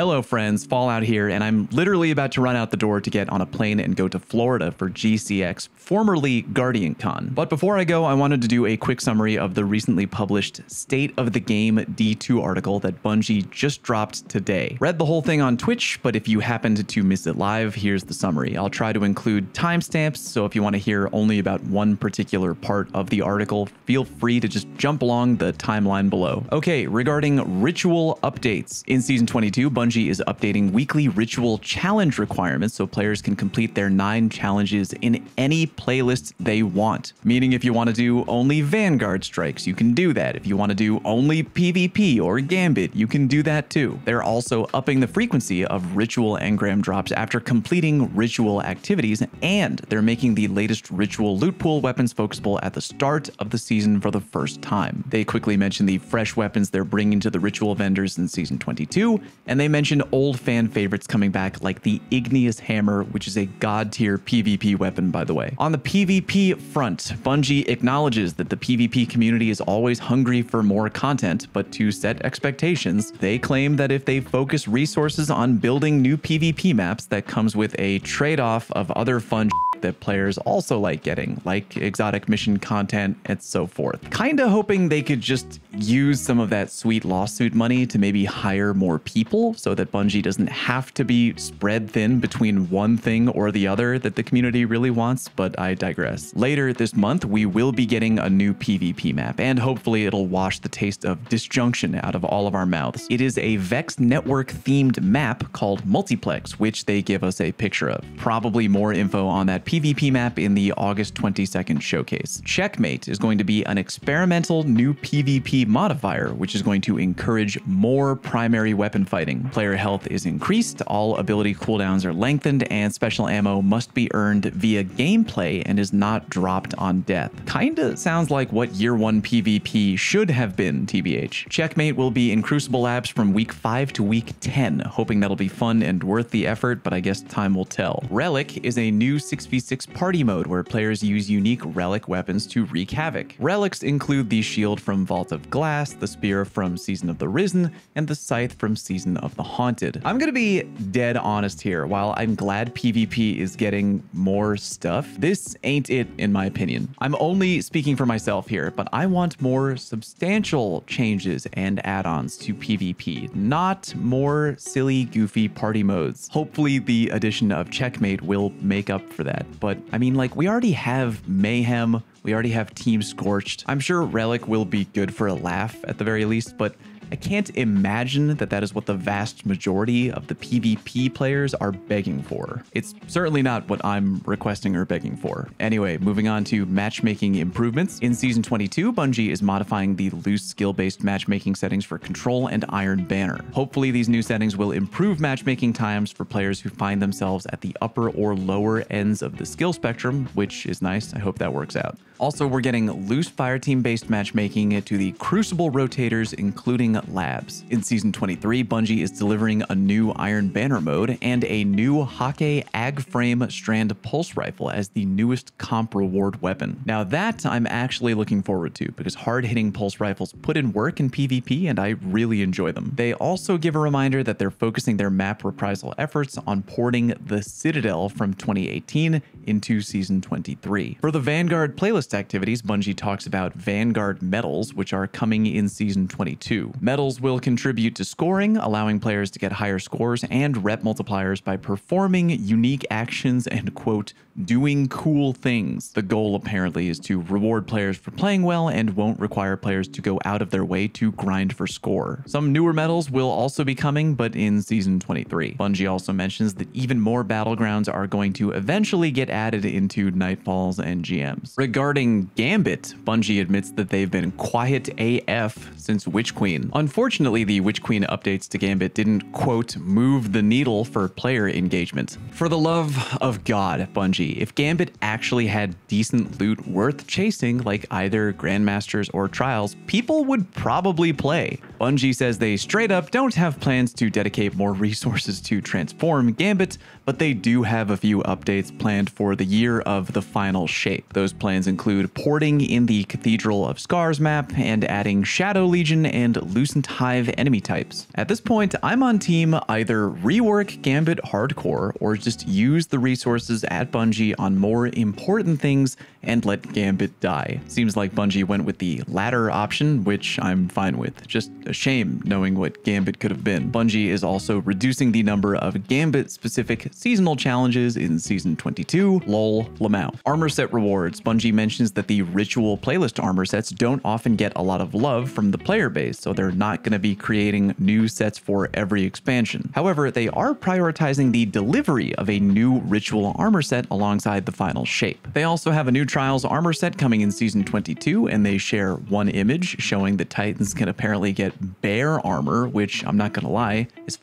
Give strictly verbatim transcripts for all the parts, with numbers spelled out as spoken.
Hello friends, Fallout here, and I'm literally about to run out the door to get on a plane and go to Florida for G C X, formerly GuardianCon. But before I go, I wanted to do a quick summary of the recently published State of the Game D two article that Bungie just dropped today. Read the whole thing on Twitch, but if you happened to miss it live, here's the summary. I'll try to include timestamps, so if you want to hear only about one particular part of the article, feel free to just jump along the timeline below. Okay, regarding ritual updates. In Season twenty-two, Bungie Bungie is updating weekly ritual challenge requirements so players can complete their nine challenges in any playlist they want. Meaning if you want to do only Vanguard strikes, you can do that. If you want to do only PvP or Gambit, you can do that too. They're also upping the frequency of ritual engram drops after completing ritual activities, and they're making the latest ritual loot pool weapons focusable at the start of the season for the first time. They quickly mention the fresh weapons they're bringing to the ritual vendors in Season twenty-two, and they mentioned old fan favorites coming back like the Igneous Hammer, which is a god tier PvP weapon, by the way. On the PvP front, Bungie acknowledges that the PvP community is always hungry for more content, but to set expectations, they claim that if they focus resources on building new PvP maps, that comes with a trade-off of other fun that players also like getting, like exotic mission content and so forth. Kinda hoping they could just use some of that sweet lawsuit money to maybe hire more people so that Bungie doesn't have to be spread thin between one thing or the other that the community really wants, but I digress. Later this month, we will be getting a new PvP map, and hopefully it'll wash the taste of disjunction out of all of our mouths. It is a Vex network themed map called Multiplex, which they give us a picture of. Probably more info on that PvP map in the August twenty-second showcase. Checkmate is going to be an experimental new PvP modifier, which is going to encourage more primary weapon fighting. Player health is increased, all ability cooldowns are lengthened, and special ammo must be earned via gameplay and is not dropped on death. Kinda sounds like what year one PvP should have been, T B H. Checkmate will be in Crucible Labs from week five to week ten, hoping that'll be fun and worth the effort, but I guess time will tell. Relic is a new six v six party mode where players use unique relic weapons to wreak havoc. Relics include the shield from Vault of Glass, the spear from Season of the Risen, and the scythe from Season of the Haunted. I'm gonna be dead honest here. While I'm glad PvP is getting more stuff, this ain't it in my opinion. I'm only speaking for myself here, but I want more substantial changes and add-ons to PvP, not more silly, goofy party modes. Hopefully the addition of Checkmate will make up for that. But I mean, like, we already have Mayhem, we already have Team Scorched. I'm sure Relic will be good for a laugh at the very least, but I can't imagine that that is what the vast majority of the PvP players are begging for. It's certainly not what I'm requesting or begging for. Anyway, moving on to matchmaking improvements. In Season twenty-two, Bungie is modifying the loose skill-based matchmaking settings for Control and Iron Banner. Hopefully these new settings will improve matchmaking times for players who find themselves at the upper or lower ends of the skill spectrum, which is nice. I hope that works out. Also, we're getting loose fireteam-based matchmaking to the Crucible rotators, including Labs. In Season twenty-three, Bungie is delivering a new Iron Banner mode and a new Hake Ag Frame Strand Pulse Rifle as the newest comp reward weapon. Now that I'm actually looking forward to, because hard-hitting pulse rifles put in work in PvP and I really enjoy them. They also give a reminder that they're focusing their map reprisal efforts on porting the Citadel from twenty eighteen into Season twenty-three. For the Vanguard playlist activities, Bungie talks about Vanguard medals, which are coming in Season twenty-two. Medals will contribute to scoring, allowing players to get higher scores and rep multipliers by performing unique actions and, quote, doing cool things. The goal apparently is to reward players for playing well and won't require players to go out of their way to grind for score. Some newer medals will also be coming, but in Season twenty-three. Bungie also mentions that even more battlegrounds are going to eventually get added into Nightfalls and G Ms. Regarding Gambit, Bungie admits that they've been quiet A F since Witch Queen. Unfortunately, the Witch Queen updates to Gambit didn't, quote, move the needle for player engagement. For the love of God, Bungie, if Gambit actually had decent loot worth chasing, like either Grandmasters or Trials, people would probably play. Bungie says they straight up don't have plans to dedicate more resources to transform Gambit, but they do have a few updates planned for the year of the Final Shape. Those plans include include porting in the Cathedral of Scars map and adding Shadow Legion and Lucent Hive enemy types. At this point, I'm on team either rework Gambit hardcore or just use the resources at Bungie on more important things and let Gambit die. Seems like Bungie went with the latter option, which I'm fine with. Just a shame knowing what Gambit could have been. Bungie is also reducing the number of Gambit-specific seasonal challenges in Season twenty-two. Lol, Lamau. Armor set rewards. Bungie mentions that the ritual playlist armor sets don't often get a lot of love from the player base, so they're not going to be creating new sets for every expansion. However, they are prioritizing the delivery of a new ritual armor set alongside the Final Shape. They also have a new Trials armor set coming in Season twenty-two, and they share one image showing that Titans can apparently get bear armor, which I'm not gonna lie, is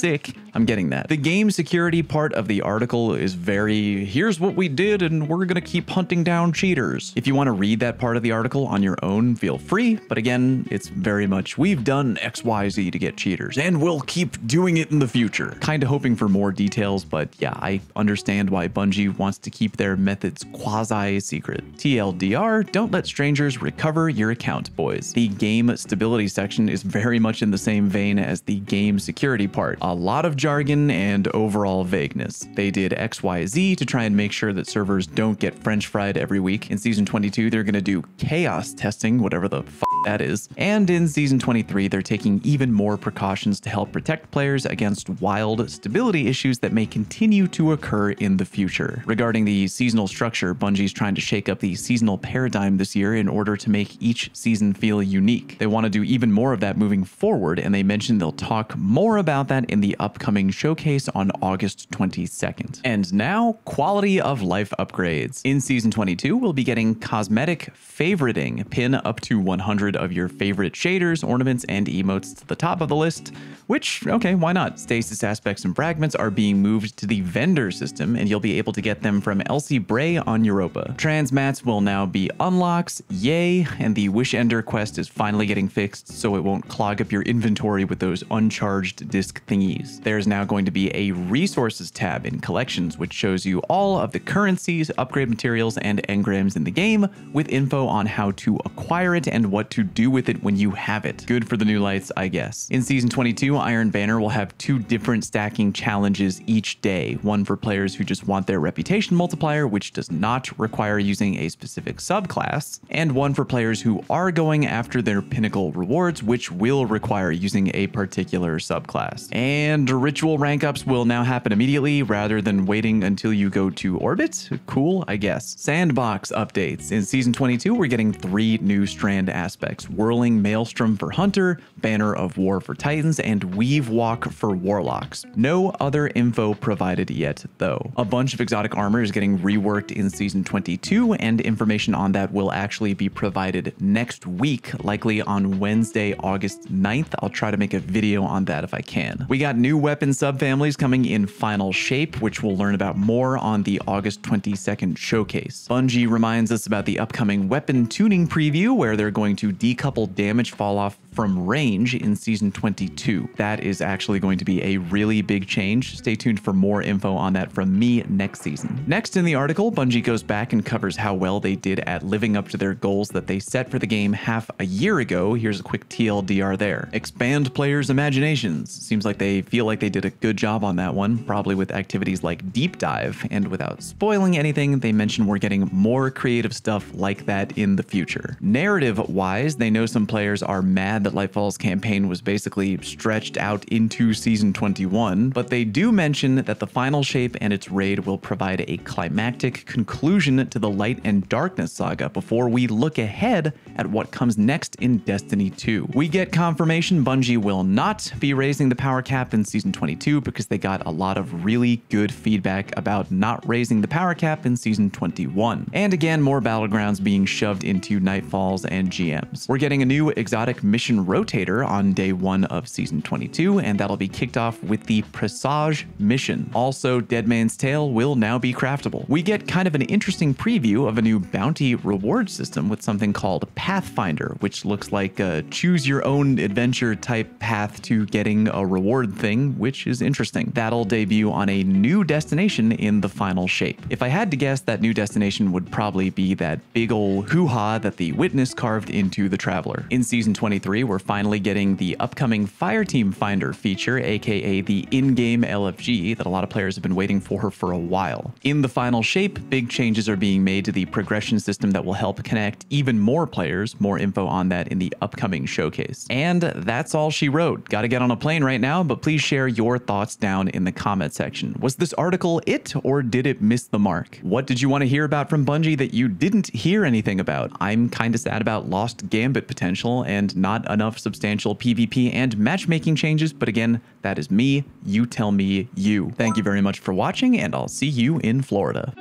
sick. I'm getting that. The game security part of the article is very, here's what we did and we're gonna keep hunting down cheaters. If you wanna read that part of the article on your own, feel free. But again, it's very much, we've done X Y Z to get cheaters and we'll keep doing it in the future. Kinda hoping for more details, but yeah, I understand why Bungie wants to keep their methods quasi-secret. T L D R, don't let strangers recover your account, boys. The game stability section is very much in the same vein as the game security part. A lot of jargon and overall vagueness. They did X Y Z to try and make sure that servers don't get french fried every week. In Season twenty-two, they're gonna do chaos testing, whatever the f that is. And in Season twenty-three, they're taking even more precautions to help protect players against wild stability issues that may continue to occur in the future. Regarding the seasonal structure, Bungie's trying to shake up the seasonal paradigm this year in order to make each season feel unique. They wanna do even more of that moving forward, and they mentioned they'll talk more about that in the upcoming showcase on August twenty-second. And now, quality of life upgrades. In Season twenty-two, we'll be getting cosmetic favoriting. Pin up to one hundred of your favorite shaders, ornaments, and emotes to the top of the list, which, okay, why not? Stasis aspects and fragments are being moved to the vendor system, and you'll be able to get them from Elsie Bray on Europa. Transmats will now be unlocks, yay, and the Wish Ender quest is finally getting fixed so it won't clog up your inventory with those uncharged disc thingies. There's now going to be a resources tab in collections, which shows you all of the currencies, upgrade materials, and engrams in the game with info on how to acquire it and what to do with it when you have it. Good for the new lights, I guess. In Season twenty-two, Iron Banner will have two different stacking challenges each day. One for players who just want their reputation multiplier, which does not require using a specific subclass, and one for players who are going after their pinnacle rewards, which will require using a particular subclass. And And ritual rank ups will now happen immediately rather than waiting until you go to orbit. Cool, I guess. Sandbox updates. In Season twenty-two, we're getting three new Strand aspects: Whirling Maelstrom for Hunter, Banner of War for Titans, and Weave Walk for Warlocks. No other info provided yet, though. A bunch of exotic armor is getting reworked in Season twenty-two, and information on that will actually be provided next week, likely on Wednesday, August ninth. I'll try to make a video on that if I can. We got We got new weapon subfamilies coming in Final Shape, which we'll learn about more on the August twenty-second showcase. Bungie reminds us about the upcoming weapon tuning preview, where they're going to decouple damage falloff from range in Season twenty-two. That is actually going to be a really big change. Stay tuned for more info on that from me next season. Next in the article, Bungie goes back and covers how well they did at living up to their goals that they set for the game half a year ago. Here's a quick T L D R there. Expand players' imaginations. Seems like they feel like they did a good job on that one, probably with activities like Deep Dive, and without spoiling anything, they mention we're getting more creative stuff like that in the future. Narrative-wise, they know some players are mad that that Nightfalls campaign was basically stretched out into Season twenty-one, but they do mention that the Final Shape and its raid will provide a climactic conclusion to the Light and Darkness saga before we look ahead at what comes next in Destiny two. We get confirmation Bungie will not be raising the power cap in Season twenty-two because they got a lot of really good feedback about not raising the power cap in Season twenty-one. And again, more battlegrounds being shoved into Nightfalls and G Ms. We're getting a new exotic mission Christian Rotator on day one of Season twenty-two, and that'll be kicked off with the Presage mission. Also, Deadman's Tale will now be craftable. We get kind of an interesting preview of a new bounty reward system with something called Pathfinder, which looks like a choose-your-own-adventure type path to getting a reward thing, which is interesting. That'll debut on a new destination in The Final Shape. If I had to guess, that new destination would probably be that big ol' hoo-ha that the Witness carved into the Traveler. In Season twenty-three, we're finally getting the upcoming Fireteam Finder feature, aka the in-game L F G that a lot of players have been waiting for for a while. In The Final Shape, big changes are being made to the progression system that will help connect even more players. More info on that in the upcoming showcase. And that's all she wrote. Gotta get on a plane right now, but please share your thoughts down in the comment section. Was this article it, or did it miss the mark? What did you want to hear about from Bungie that you didn't hear anything about? I'm kind of sad about lost Gambit potential and not enough substantial PvP and matchmaking changes, but again, that is me. You tell me you. Thank you very much for watching, and I'll see you in Florida.